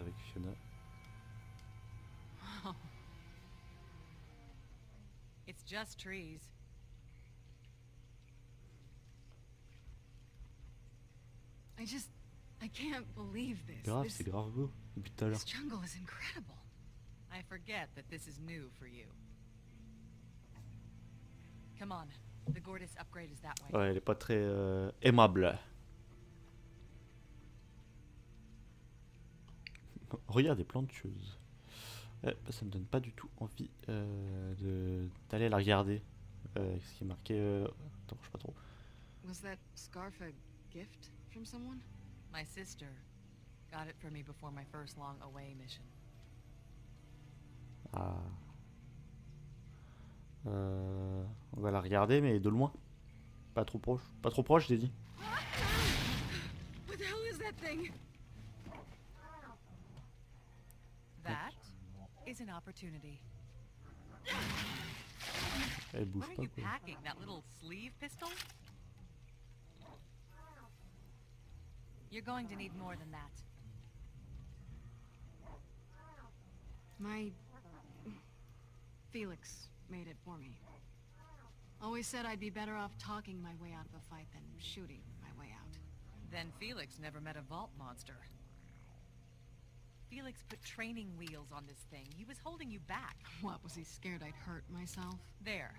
avec Fiona. Wow. It's just trees. I can't believe this. C'est grave beau depuis tout à l'heure. This jungle is incredible. I forget that this is new for you. Come on, the Gordis upgrade is that way. Ouais, elle est pas très aimable. Regarde les plantueuses. Ça me donne pas du tout envie d'aller la regarder. Ce qui est marqué. Attends, je sais pas trop. Was that scarf a gift from someone? My sister got it for me before my first long away mission. Ah. On va la regarder, mais de loin. Pas trop proche. Pas trop proche, j'ai dit. What the hell is that thing? That is an opportunity. Elle bouge pas, quoi. Packing that little sleeve pistol? You're going to need more than that. My Felix made it for me. Always said I'd be better off talking my way out of a fight than shooting my way out. Then Felix never met a vault monster. Felix put training wheels on this thing. He was holding you back. What, was he scared I'd hurt myself? There.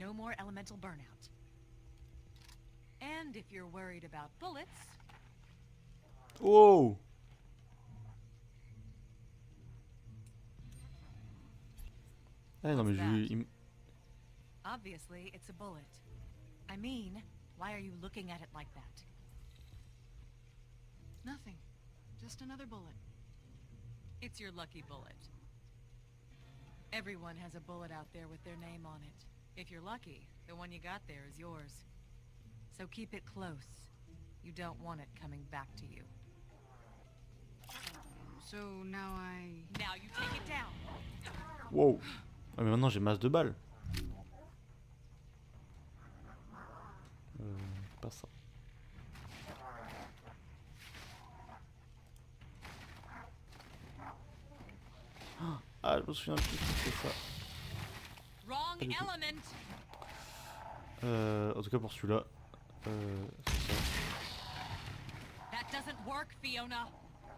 No more elemental burnout. And if you're worried about bullets... Whoa! Ah, non, mais obviously, it's a bullet. I mean, why are you looking at it like that? Nothing. Just another bullet. It's your lucky bullet. Everyone has a bullet out there with their name on it. If you're lucky, the one you got there is yours. So keep it close. You don't want it coming back to you. So now now you take it down. Wow. Ah, mais maintenant j'ai masse de balles. Pas ça. Ah, je me souviens plus que c'est ça. Wrong element. En tout cas pour celui-là. C'est ça. That doesn't work, Fiona.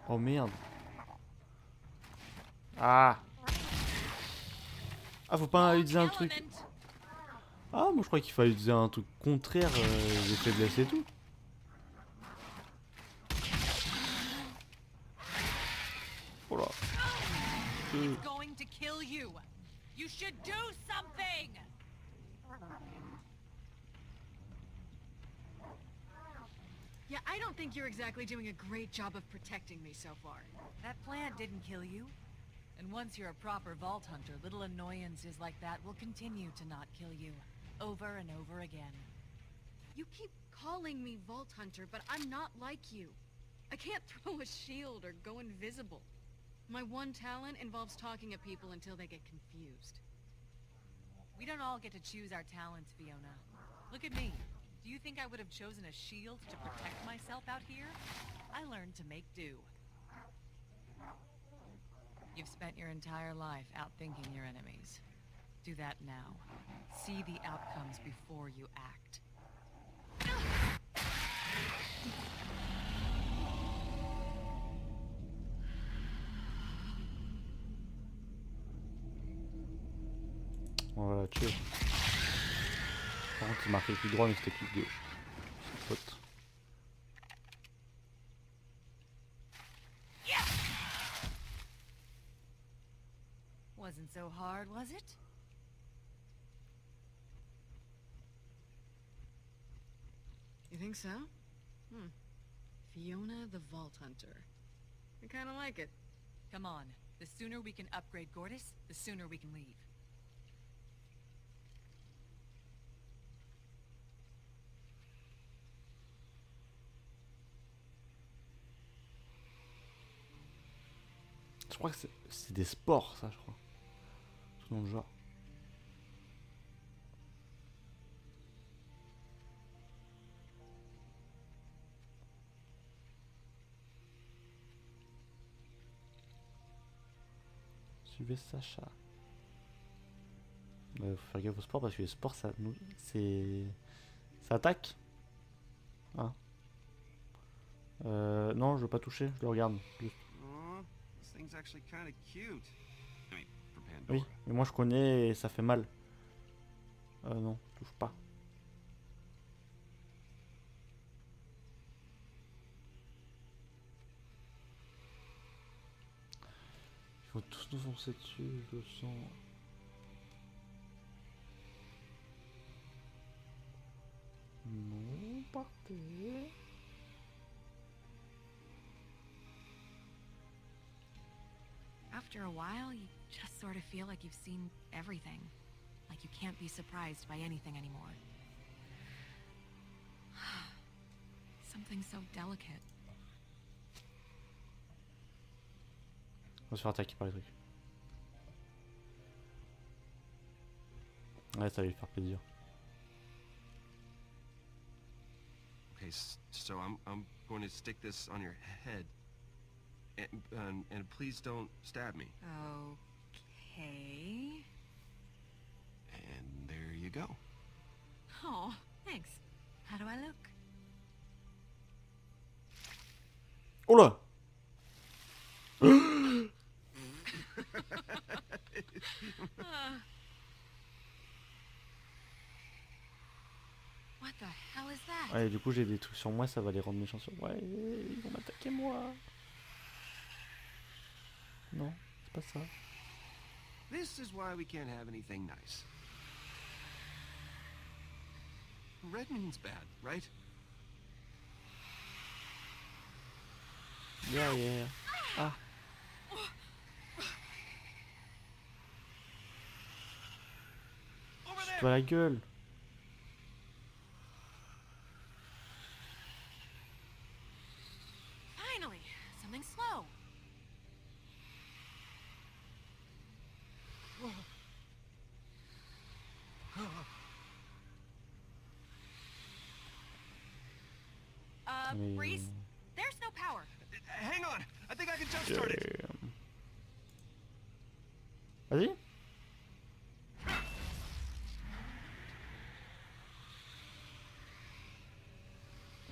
Oh merde. Ah. Ah, faut pas utiliser un truc. Ah, moi je croyais qu'il fallait utiliser un truc contraire aux faiblesses et tout. Oh là. Yeah, I don't think you're exactly doing a great job of protecting me so far. That plant didn't kill you. And once you're a proper vault hunter, little annoyances like that will continue to not kill you, over and over again. You keep calling me vault hunter, but I'm not like you. I can't throw a shield or go invisible. My one talent involves talking at people until they get confused. We don't all get to choose our talents, Fiona. Look at me. Do you think I would have chosen a shield to protect myself out here? I learned to make do. You've spent your entire life outthinking your enemies. Do that now. See the outcomes before you act. Voilà, tu... Par contre, il marquait plus droit, mais c'était plus gauche. C'est faute. Wasn't so hard, was it? You think so? Hmm. Fiona the Vault Hunter. I kind of like it. Come on. The sooner we can upgrade Gordis, the sooner we can leave. Je crois que c'est des sports, ça, je crois. Tout dans le genre. Suivez Sacha. Faut faire gaffe au sport, parce que le sport, ça nous... C'est... Ça attaque. Ah. Non, je veux pas toucher, je le regarde. Juste. Oui, mais moi je connais et ça fait mal. Non, touche pas. Ils vont tous nous foncer dessus, je le sens. Non, partez. After a while, you just sort of feel like you've seen everything. Like you can't be surprised by anything anymore. Something so delicate. On va se faire attaquer par les trucs. Ouais, ça va lui faire plaisir. Okay, so I'm going to stick this on your head. And please don't stab me. Okay. And there you go. Oh, thanks. How do I look? Oh là. What the hell is that? Ouais, du coup, j'ai des trucs sur moi, ça va les rendre méchants sur moi. Ouais, ils vont m'attaquer moi. Non, c'est pas ça. This is why we can't have anything nice. Red means bad, right? Yeah, yeah. Ah. Je vois la gueule. Finally, something slow. Rhys, there's no power. Hang on, I think I can jumpstart it. Vas-y.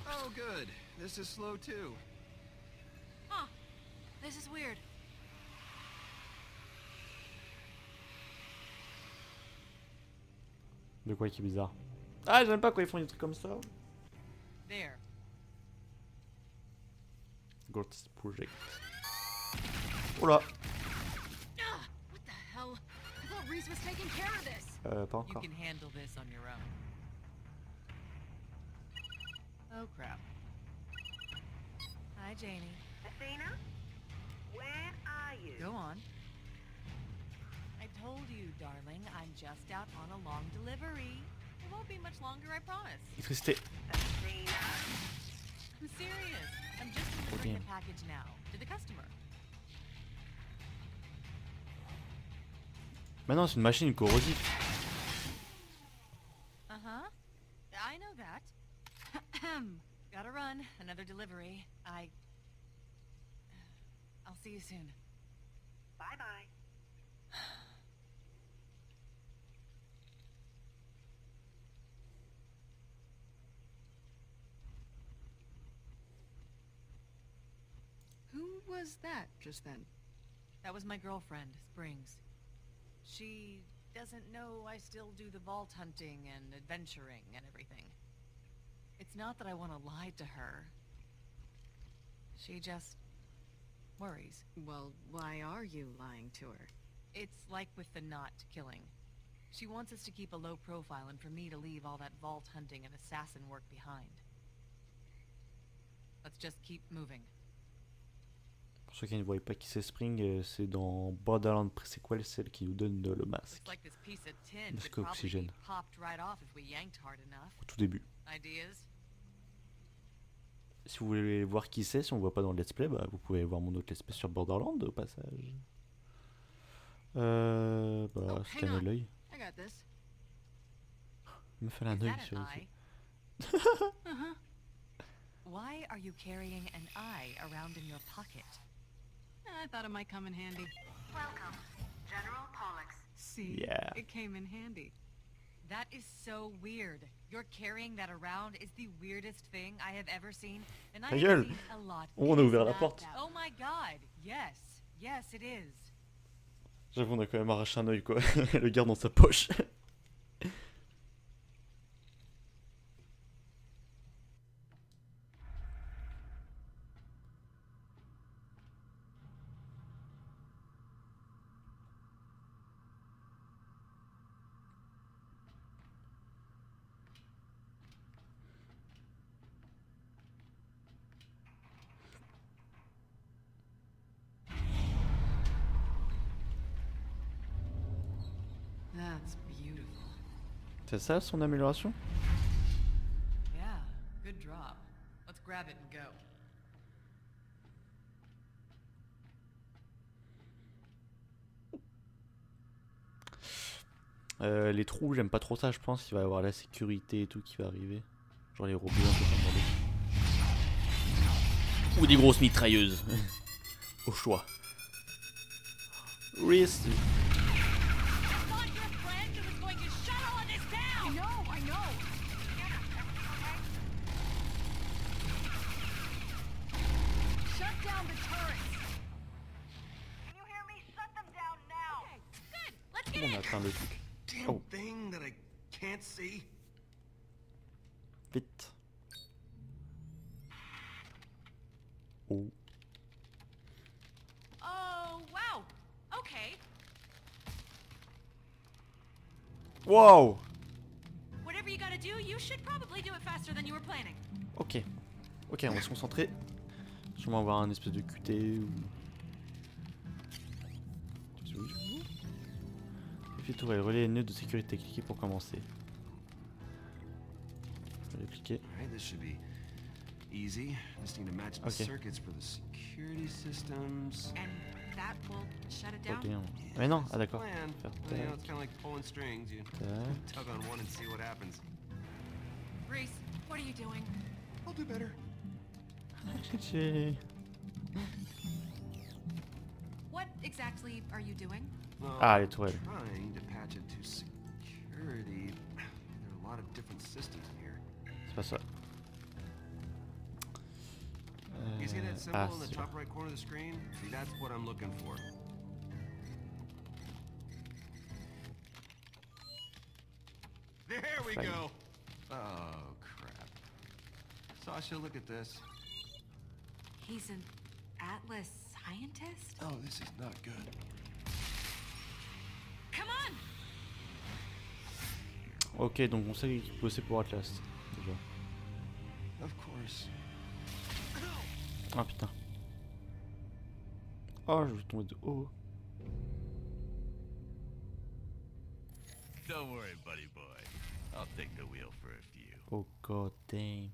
Oh, good. This is slow too. Huh? This is weird. De quoi qui est bizarre. Ah, j'aime pas quand ils font des trucs comme ça. There. Gordis Project. Oh là. What the hell? I thought Rhys was taking care of this. Pas encore. You can handle this on your own. Oh crap. Hi Janie. Athena? Where are you? Go on. I told you, darling, I'm just out on a long delivery. It won't be much longer, I promise. Athena. I'm serious. I'm just delivering the package now to the customer. Maintenant, c'est une machine corrosive. Uh-huh. I know that. Gotta run. Another delivery. I'll see you soon. Bye-bye. Who was that just then? That was my girlfriend, Springs. She doesn't know I still do the vault hunting and adventuring and everything. It's not that I want to lie to her. She just worries. Well, why are you lying to her? It's like with the not killing. She wants us to keep a low profile and for me to leave all that vault hunting and assassin work behind. Let's just keep moving. Pour ceux qui ne voient pas qui c'est Spring, c'est dans Borderlands pré-sequel, celle qui nous donne le masque. Masque oxygène. Au tout début. Si vous voulez voir qui c'est, si on ne voit pas dans le let's play, bah, vous pouvez voir mon autre let's play sur Borderlands au passage. Bah, scanner l'œil. Il me fallait un œil sur le Why are you carrying an eye around in your pocket? I thought it might come in handy. Welcome. General Pollux. See? Yeah. It came in handy. That is so weird. Your carrying that around is the weirdest thing I have ever seen, and I've seen a lot. On a ouvert la porte. Oh my god. Yes. Yes, it is. J'avoue, on a quand même arraché un œil quoi. Le garde dans sa poche. C'est ça son amélioration? Yeah, good drop. Let's grab it and go. Les trous, j'aime pas trop ça, je pense. Il va y avoir la sécurité et tout qui va arriver. Genre les robots, un peu comme dans les... Ou des grosses mitrailleuses. Au choix. Rhys. Damn thing that I can't see. Vite. Oh. Oh wow. Okay. Wow. Whatever you gotta do, you should probably do it faster than you were planning. Ok. Ok, on va se concentrer. Sûrement avoir un espèce de QT ou. Trouver le relais nœud de sécurité. Cliquez pour commencer. Je vais cliquer. Ok. Mais non, ah d'accord. What exactly are you doing? Ah, les toiles. C'est pas ça. Ah, c'est bon. Fine. Oh, crap. Sasha, look at this. He's an Atlas scientist? Oh, this is not good. Ok, donc on sait qu'il bossait pour Atlas déjà. Ah putain. Oh, je vais tomber de haut. Don't worry, buddy boy. I'll take the wheel for a few. Oh god damn.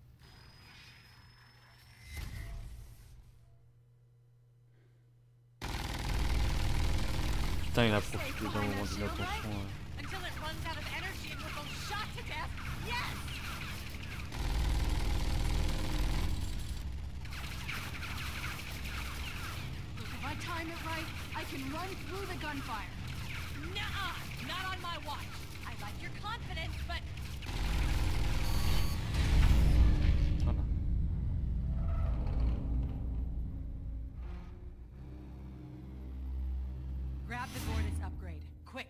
Putain, il a profité d'un moment d'inattention. Grab the Gordis upgrade, quick.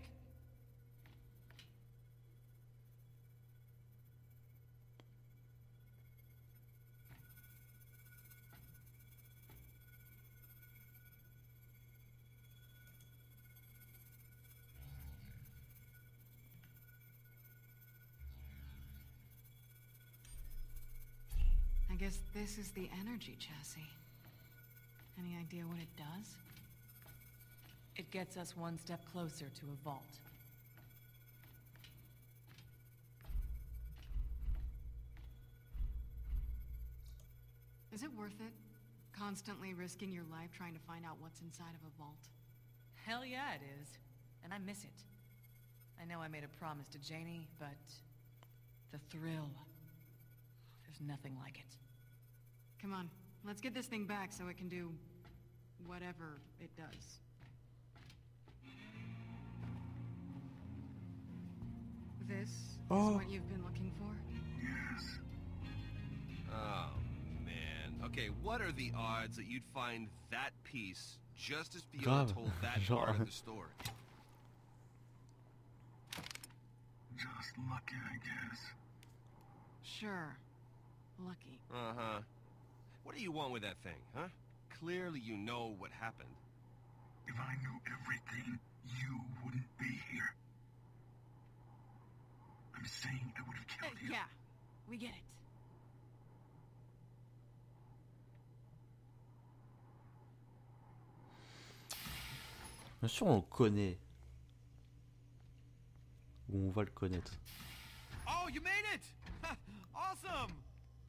I guess this is the energy chassis. Any idea what it does? It gets us one step closer to a vault. Is it worth it? Constantly risking your life trying to find out what's inside of a vault? Hell yeah it is. And I miss it. I know I made a promise to Janie, but... the thrill... there's nothing like it. Come on, let's get this thing back so it can do whatever it does. This is what you've been looking for? Yes. Oh, man. Okay, what are the odds that you'd find that piece just as Fiona told that part of the story? Just lucky, I guess. Sure. Lucky. Uh-huh. What do you want with that thing, huh? Clearly you know what happened. If I knew everything, you wouldn't be here. I'm saying I would have killed you. Yeah, we get it. Bien sûr, on le connaît. Ou on va le connaître. Oh, you made it! Awesome!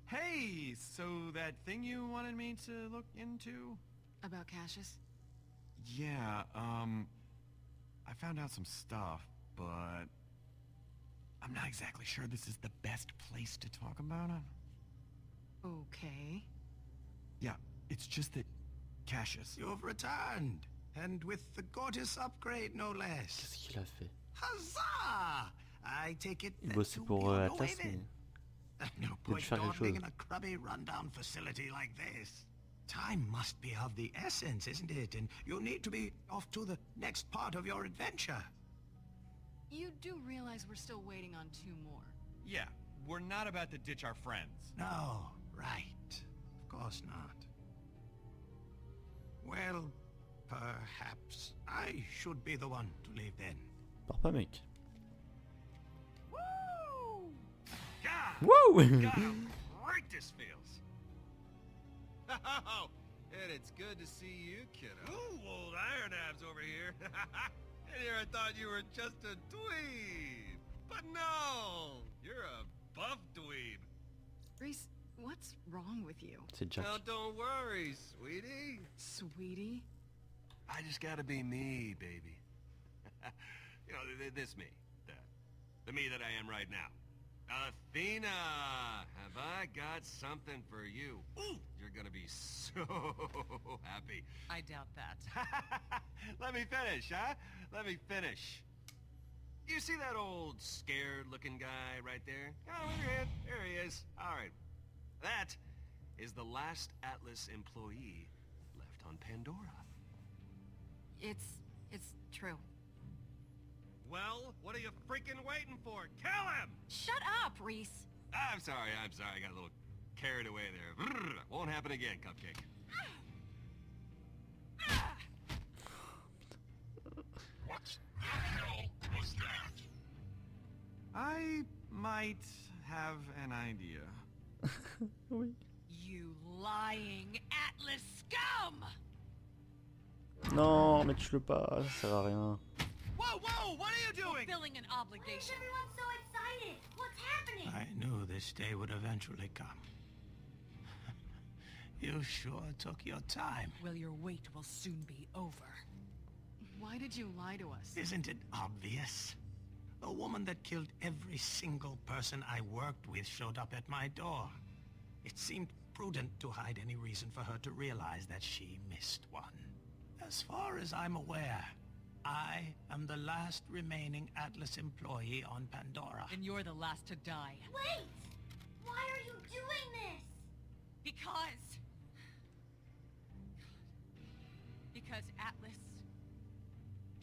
Hey, so that thing you wanted me to look into? About Cassius? Yeah, I found out some stuff, but I'm not exactly sure this is the best place to talk about it. Okay. Yeah, it's just that Cassius... You've returned, and with the Gordis upgrade, no less. Qu'est-ce qu'il a fait? Huzzah! I take it that you know David. No point dawdling in a crummy rundown facility like this. Time must be of the essence, isn't it? And you need to be off to the next part of your adventure. You do realize we're still waiting on two more. Yeah, we're not about to ditch our friends. No, right. Of course not. Well, perhaps I should be the one to leave then. Pars pas, mec. Woo! God! Woo! God, how great this feels. Oh, and it's good to see you, kiddo. Ooh, old Iron Abs over here. And here I thought you were just a dweeb, but no, you're a buff dweeb. Rhys, what's wrong with you? It's a joke. Now don't worry, sweetie. Sweetie? I just gotta be me, baby. You know, this me, the me that I am right now. Athena, have I got something for you? Ooh, you're gonna be so happy. I doubt that. Let me finish, huh? Let me finish. You see that old scared-looking guy right there? Oh, look at him. There he is. All right. That is the last Atlas employee left on Pandora. It's true. Well, what are you freaking waiting for? Kill him! Shut up, Rhys. I'm sorry. I got a little carried away there. Brrr, won't happen again, Cupcake. What the hell was that? I might have an idea. You lying Atlas scum! Non, mais tu le pas, ça va rien. Whoa, whoa, what are you doing? Fulfilling an obligation. Why is everyone so excited? What's happening? I knew this day would eventually come. You sure took your time. Well, your wait will soon be over. Why did you lie to us? Isn't it obvious? The woman that killed every single person I worked with showed up at my door. It seemed prudent to hide any reason for her to realize that she missed one. As far as I'm aware, I am the last remaining Atlas employee on Pandora. And you're the last to die. Wait! Why are you doing this? Because Atlas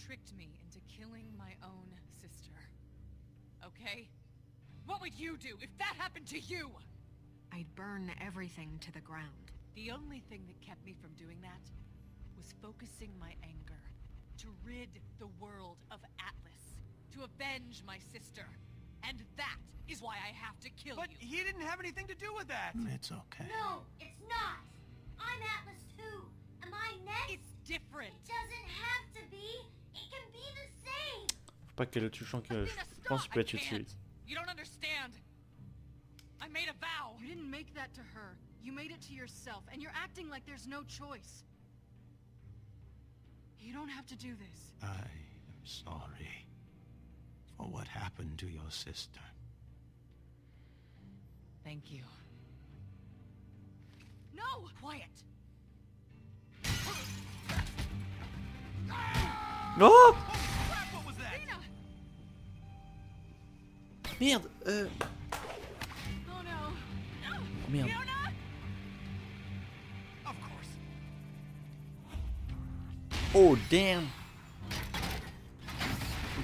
tricked me into killing my own sister. Okay? What would you do if that happened to you? I'd burn everything to the ground. The only thing that kept me from doing that was focusing my anger. To rid the world of Atlas. To avenge my sister. And that is why I have to kill you. But he didn't have anything to do with that. It's okay. No, it's not. I'm Atlas too. Am I next? It's different. It doesn't have to be. It can be the same. Faut pas qu'elle le tue, je pense qu'il peut la tuer de suite. You don't understand. I made a vow. You didn't make that to her. You made it to yourself. And you're acting like there's no choice. You don't have to do this. I am sorry for what happened to your sister. Thank you. No! Quiet! No! Oh, crap, what was that? Athena! Merde. Oh no. Merde. Oh damn.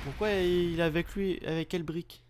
Pourquoi il est avec lui? Avec quelle brique?